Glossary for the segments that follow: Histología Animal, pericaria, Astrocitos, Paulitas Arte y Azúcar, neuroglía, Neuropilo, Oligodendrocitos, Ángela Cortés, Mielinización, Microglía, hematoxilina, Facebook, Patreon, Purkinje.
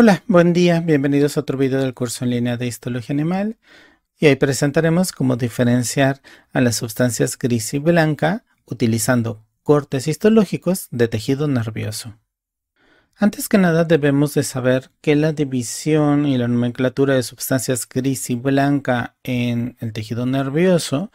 Hola, buen día, bienvenidos a otro video del curso en línea de Histología Animal, y hoy presentaremos cómo diferenciar a las sustancias gris y blanca utilizando cortes histológicos de tejido nervioso. Antes que nada debemos de saber que la división y la nomenclatura de sustancias gris y blanca en el tejido nervioso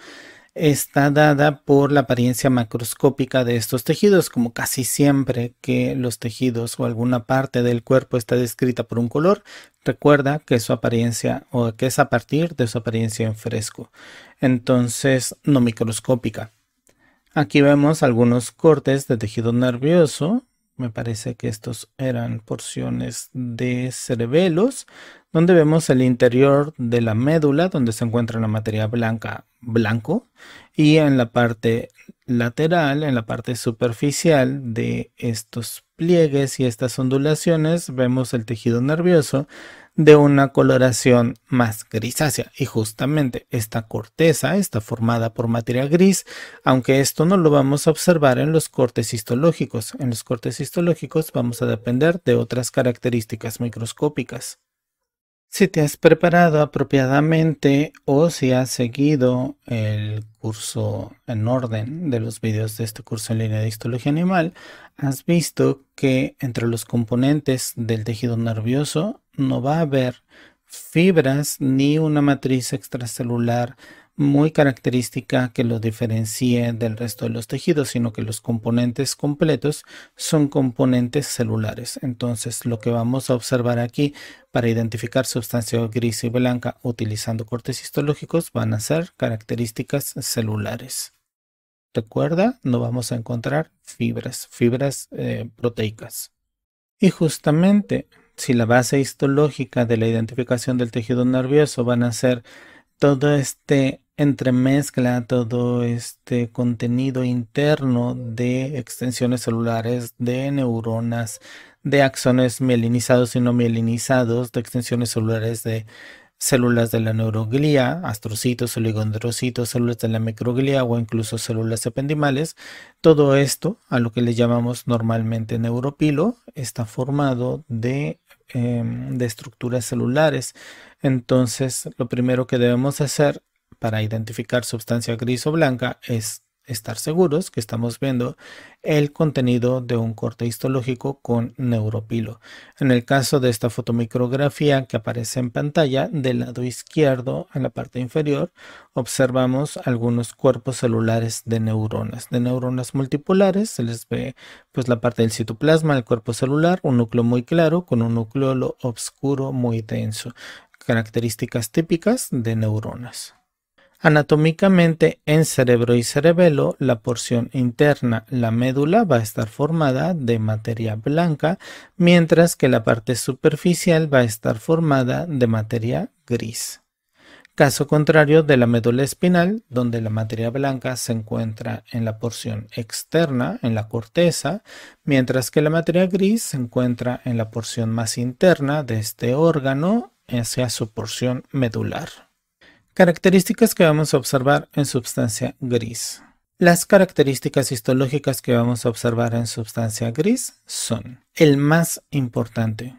está dada por la apariencia macroscópica de estos tejidos, como casi siempre que los tejidos o alguna parte del cuerpo está descrita por un color. Recuerda que su apariencia o que es a partir de su apariencia en fresco, entonces no microscópica. Aquí vemos algunos cortes de tejido nervioso. Me parece que estos eran porciones de cerebelos, donde vemos el interior de la médula, donde se encuentra la materia blanca, blanco, y en la parte lateral, en la parte superficial de estos pliegues y estas ondulaciones, vemos el tejido nervioso de una coloración más grisácea, y justamente esta corteza está formada por materia gris, aunque esto no lo vamos a observar en los cortes histológicos. En los cortes histológicos vamos a depender de otras características microscópicas. Si te has preparado apropiadamente o si has seguido el curso en orden de los videos de este curso en línea de Histología Animal, has visto que entre los componentes del tejido nervioso no va a haber fibras ni una matriz extracelular muy característica que lo diferencie del resto de los tejidos, sino que los componentes completos son componentes celulares. Entonces, lo que vamos a observar aquí para identificar sustancia gris y blanca utilizando cortes histológicos van a ser características celulares. Recuerda, no vamos a encontrar fibras proteicas. Y justamente, si la base histológica de la identificación del tejido nervioso van a ser todo este entremezcla, todo este contenido interno de extensiones celulares, de neuronas, de axones mielinizados y no mielinizados, de extensiones celulares de células de la neuroglía, astrocitos, oligodendrocitos, células de la microglía o incluso células ependimales. Todo esto, a lo que le llamamos normalmente neuropilo, está formado de estructuras celulares. Entonces, lo primero que debemos hacer para identificar sustancia gris o blanca es estar seguros que estamos viendo el contenido de un corte histológico con neuropilo. En el caso de esta fotomicrografía que aparece en pantalla, del lado izquierdo en la parte inferior, observamos algunos cuerpos celulares de neuronas multipolares. Se les ve pues la parte del citoplasma, el cuerpo celular, un núcleo muy claro con un núcleo oscuro muy denso. Características típicas de neuronas. Anatómicamente, en cerebro y cerebelo, la porción interna, la médula, va a estar formada de materia blanca, mientras que la parte superficial va a estar formada de materia gris. Caso contrario de la médula espinal, donde la materia blanca se encuentra en la porción externa, en la corteza, mientras que la materia gris se encuentra en la porción más interna de este órgano, hacia su porción medular. Características que vamos a observar en sustancia gris. Las características histológicas que vamos a observar en sustancia gris son el más importante.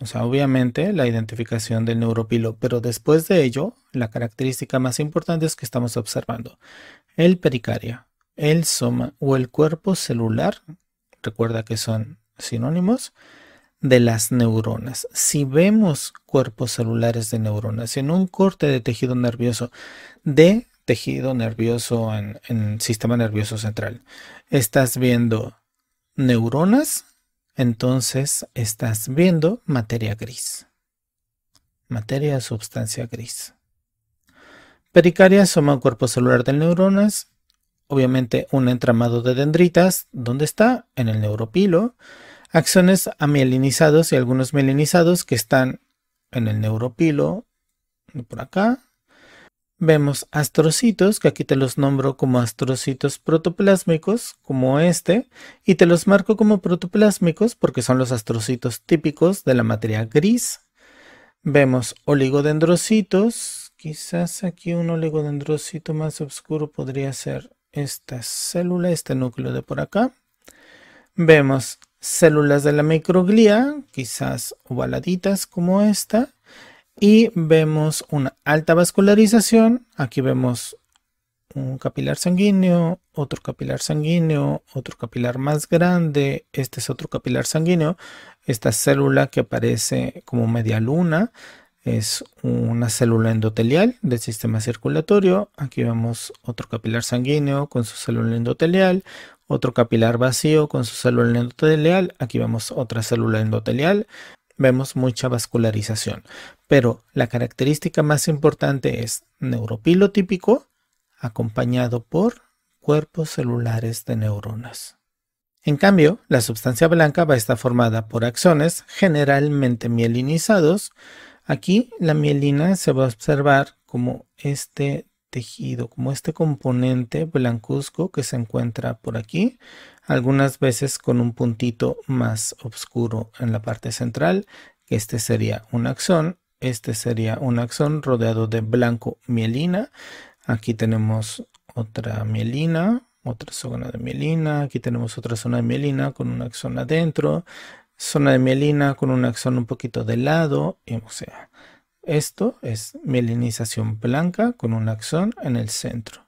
O sea, obviamente la identificación del neuropilo, pero después de ello, la característica más importante es que estamos observando el pericardia, el soma o el cuerpo celular. Recuerda que son sinónimos de las neuronas. Si vemos cuerpos celulares de neuronas en un corte de tejido nervioso, en sistema nervioso central, estás viendo neuronas, entonces estás viendo materia gris, materia o sustancia gris. Pericardia, soma o cuerpo celular de neuronas, obviamente un entramado de dendritas, ¿dónde está? En el neuropilo. Axones amielinizados y algunos mielinizados que están en el neuropilo, por acá. Vemos astrocitos, que aquí te los nombro como astrocitos protoplásmicos, como este, y te los marco como protoplásmicos porque son los astrocitos típicos de la materia gris. Vemos oligodendrocitos, quizás aquí un oligodendrocito más oscuro podría ser esta célula, este núcleo de por acá. Vemos células de la microglía, quizás ovaladitas como esta, y vemos una alta vascularización. Aquí vemos un capilar sanguíneo, otro capilar sanguíneo, otro capilar más grande, este es otro capilar sanguíneo. Esta célula que aparece como media luna es una célula endotelial del sistema circulatorio. Aquí vemos otro capilar sanguíneo con su célula endotelial, otro capilar vacío con su célula endotelial. Aquí vemos otra célula endotelial. Vemos mucha vascularización, pero la característica más importante es neuropilo típico acompañado por cuerpos celulares de neuronas. En cambio, la sustancia blanca va a estar formada por axones generalmente mielinizados. Aquí la mielina se va a observar como este tejido, como este componente blancuzco que se encuentra por aquí, algunas veces con un puntito más oscuro en la parte central, que este sería un axón. Este sería un axón rodeado de blanco mielina. Aquí tenemos otra mielina, otra zona de mielina. Aquí tenemos otra zona de mielina con un axón adentro, zona de mielina con un axón un poquito de lado. Y, o sea, esto es mielinización blanca con un axón en el centro.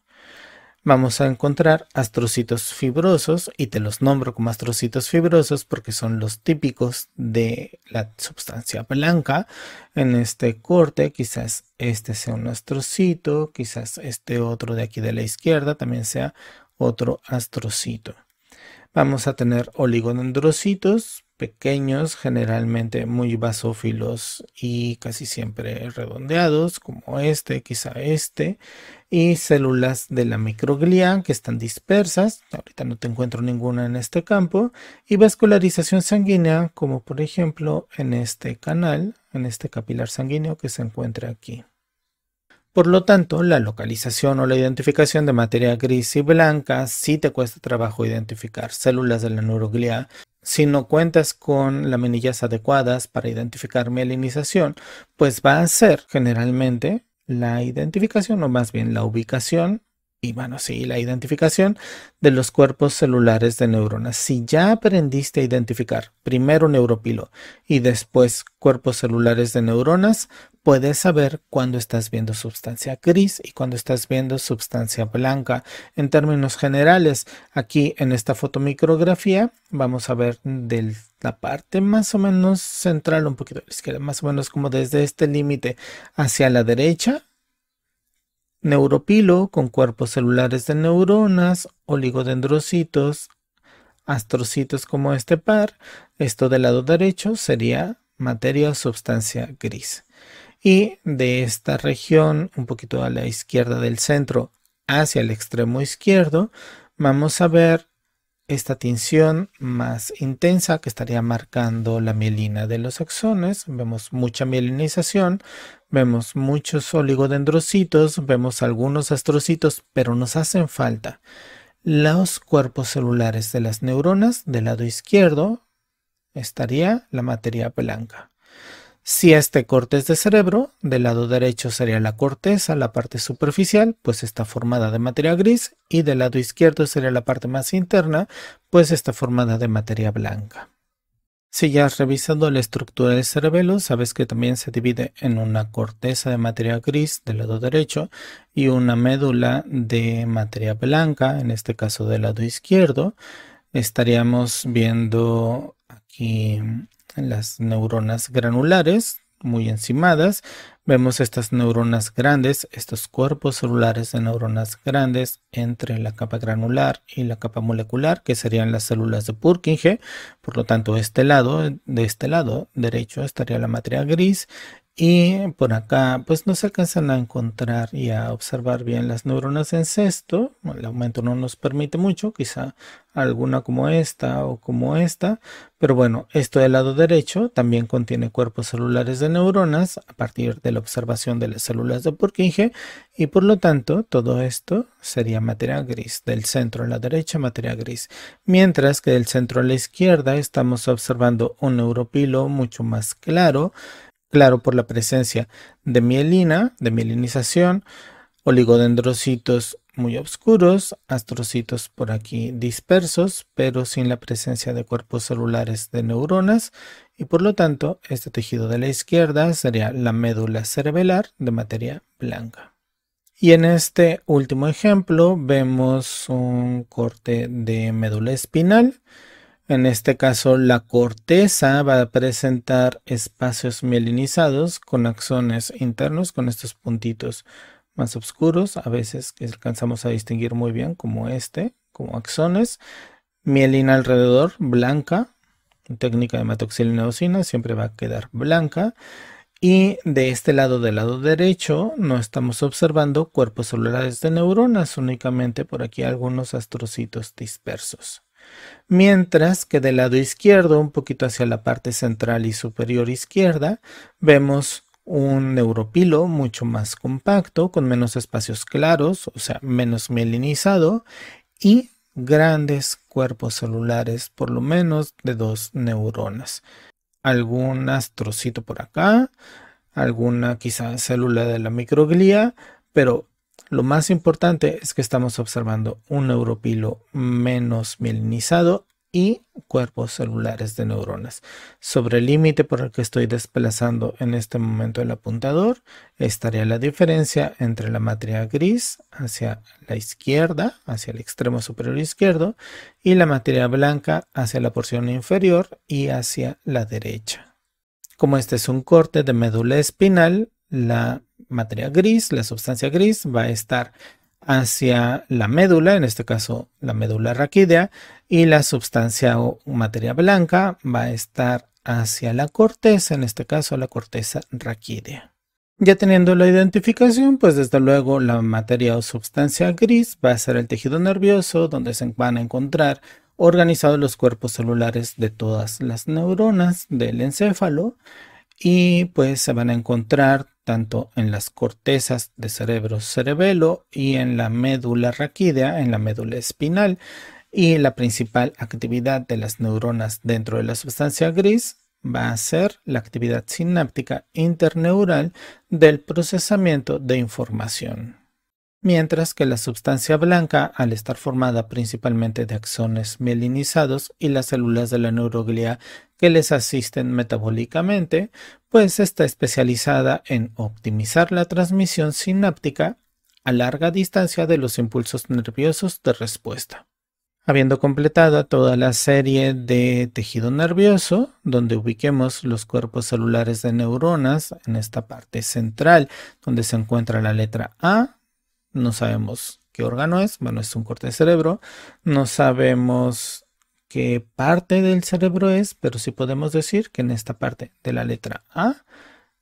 Vamos a encontrar astrocitos fibrosos, y te los nombro como astrocitos fibrosos porque son los típicos de la sustancia blanca. En este corte quizás este sea un astrocito, quizás este otro de aquí de la izquierda también sea otro astrocito. Vamos a tener oligodendrocitos pequeños, generalmente muy basófilos y casi siempre redondeados, como este, quizá este, y células de la microglía que están dispersas. Ahorita no te encuentro ninguna en este campo, y vascularización sanguínea, como por ejemplo en este canal, en este capilar sanguíneo que se encuentra aquí. Por lo tanto, la localización o la identificación de materia gris y blanca, sí te cuesta trabajo identificar células de la neuroglía. Si no cuentas con laminillas adecuadas para identificar mielinización, pues va a ser generalmente la identificación, o más bien la ubicación, y bueno, sí, la identificación de los cuerpos celulares de neuronas. Si ya aprendiste a identificar primero neuropilo y después cuerpos celulares de neuronas, puedes saber cuándo estás viendo sustancia gris y cuándo estás viendo sustancia blanca. En términos generales, aquí en esta fotomicrografía vamos a ver de la parte más o menos central, un poquito a la izquierda, más o menos como desde este límite hacia la derecha, neuropilo con cuerpos celulares de neuronas, oligodendrocitos, astrocitos como este par. Esto del lado derecho sería materia o sustancia gris. Y de esta región, un poquito a la izquierda del centro, hacia el extremo izquierdo, vamos a ver esta tinción más intensa que estaría marcando la mielina de los axones. Vemos mucha mielinización, vemos muchos oligodendrocitos, vemos algunos astrocitos, pero nos hacen falta los cuerpos celulares de las neuronas. Del lado izquierdo estaría la materia blanca. Si este corte es de cerebro, del lado derecho sería la corteza, la parte superficial, pues está formada de materia gris, y del lado izquierdo sería la parte más interna, pues está formada de materia blanca. Si ya has revisado la estructura del cerebelo, sabes que también se divide en una corteza de materia gris del lado derecho y una médula de materia blanca, en este caso del lado izquierdo. Estaríamos viendo aquí las neuronas granulares muy encimadas. Vemos estas neuronas grandes, estos cuerpos celulares de neuronas grandes entre la capa granular y la capa molecular, que serían las células de Purkinje. Por lo tanto, de este lado derecho estaría la materia gris, y por acá pues no se alcanzan a encontrar y a observar bien las neuronas en cesto. El aumento no nos permite mucho, quizá alguna como esta o como esta, pero bueno, esto del lado derecho también contiene cuerpos celulares de neuronas a partir de la observación de las células de Purkinje, y por lo tanto todo esto sería materia gris. Del centro a la derecha, materia gris, mientras que del centro a la izquierda estamos observando un neuropilo mucho más claro. Claro por la presencia de mielina, de mielinización, oligodendrocitos muy oscuros, astrocitos por aquí dispersos, pero sin la presencia de cuerpos celulares de neuronas, y por lo tanto este tejido de la izquierda sería la médula cerebelar de materia blanca. Y en este último ejemplo vemos un corte de médula espinal. En este caso, la corteza va a presentar espacios mielinizados con axones internos, con estos puntitos más oscuros, a veces que alcanzamos a distinguir muy bien, como este, como axones. Mielina alrededor, blanca. Técnica de hematoxilina-eosina, siempre va a quedar blanca. Y de este lado, del lado derecho, no estamos observando cuerpos celulares de neuronas, únicamente por aquí algunos astrocitos dispersos. Mientras que del lado izquierdo, un poquito hacia la parte central y superior izquierda, vemos un neuropilo mucho más compacto, con menos espacios claros, o sea, menos mielinizado, y grandes cuerpos celulares, por lo menos de 2 neuronas. Algún astrocito por acá, alguna quizá célula de la microglía, pero lo más importante es que estamos observando un neuropilo menos mielinizado y cuerpos celulares de neuronas. Sobre el límite por el que estoy desplazando en este momento el apuntador, estaría la diferencia entre la materia gris hacia la izquierda, hacia el extremo superior izquierdo, y la materia blanca hacia la porción inferior y hacia la derecha. Como este es un corte de médula espinal, la materia gris, la sustancia gris, va a estar hacia la médula, en este caso la médula raquídea, y la sustancia o materia blanca va a estar hacia la corteza, en este caso la corteza raquídea. Ya teniendo la identificación, pues desde luego la materia o sustancia gris va a ser el tejido nervioso, donde se van a encontrar organizados los cuerpos celulares de todas las neuronas del encéfalo, y pues se van a encontrar tanto en las cortezas de cerebro cerebelo y en la médula raquídea, en la médula espinal, y la principal actividad de las neuronas dentro de la sustancia gris va a ser la actividad sináptica interneural del procesamiento de información. Mientras que la sustancia blanca, al estar formada principalmente de axones mielinizados y las células de la neuroglía que les asisten metabólicamente, pues está especializada en optimizar la transmisión sináptica a larga distancia de los impulsos nerviosos de respuesta. Habiendo completado toda la serie de tejido nervioso, donde ubiquemos los cuerpos celulares de neuronas en esta parte central, donde se encuentra la letra A. No sabemos qué órgano es, bueno, es un corte de cerebro. No sabemos qué parte del cerebro es, pero sí podemos decir que en esta parte de la letra A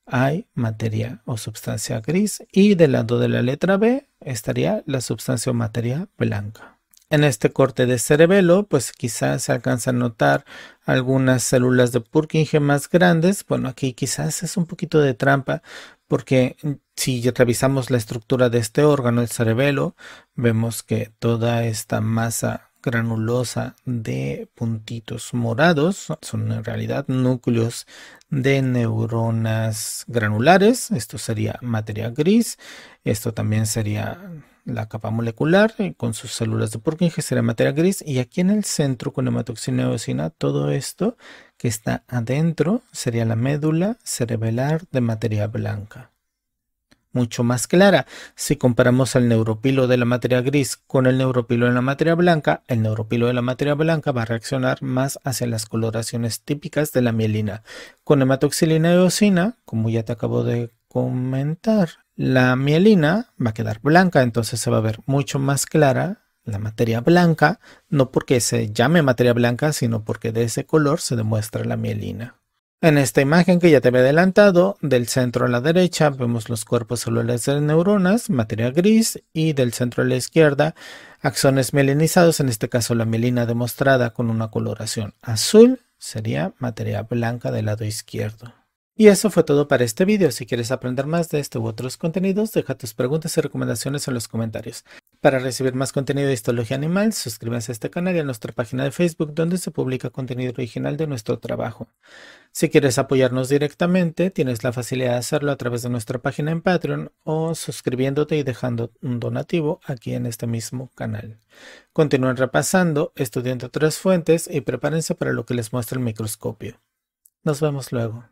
hay materia o sustancia gris, y del lado de la letra B estaría la sustancia o materia blanca. En este corte de cerebelo, pues quizás se alcanza a notar algunas células de Purkinje más grandes. Bueno, aquí quizás es un poquito de trampa, porque si revisamos la estructura de este órgano, el cerebelo, vemos que toda esta masa granulosa de puntitos morados son en realidad núcleos de neuronas granulares. Esto sería materia gris, esto también sería la capa molecular con sus células de Purkinje, sería materia gris, y aquí en el centro con hematoxilina-eosina, todo esto que está adentro sería la médula cerebelar de materia blanca. Mucho más clara, si comparamos el neuropilo de la materia gris con el neuropilo de la materia blanca, el neuropilo de la materia blanca va a reaccionar más hacia las coloraciones típicas de la mielina. Con hematoxilina-eosina, como ya te acabo de comentar, la mielina va a quedar blanca, entonces se va a ver mucho más clara la materia blanca, no porque se llame materia blanca, sino porque de ese color se demuestra la mielina. En esta imagen que ya te había adelantado, del centro a la derecha vemos los cuerpos celulares de neuronas, materia gris, y del centro a la izquierda axones mielinizados, en este caso la mielina demostrada con una coloración azul sería materia blanca del lado izquierdo. Y eso fue todo para este video. Si quieres aprender más de este u otros contenidos, deja tus preguntas y recomendaciones en los comentarios. Para recibir más contenido de Histología Animal, suscríbanse a este canal y a nuestra página de Facebook, donde se publica contenido original de nuestro trabajo. Si quieres apoyarnos directamente, tienes la facilidad de hacerlo a través de nuestra página en Patreon o suscribiéndote y dejando un donativo aquí en este mismo canal. Continúen repasando, estudiando otras fuentes y prepárense para lo que les muestra el microscopio. Nos vemos luego.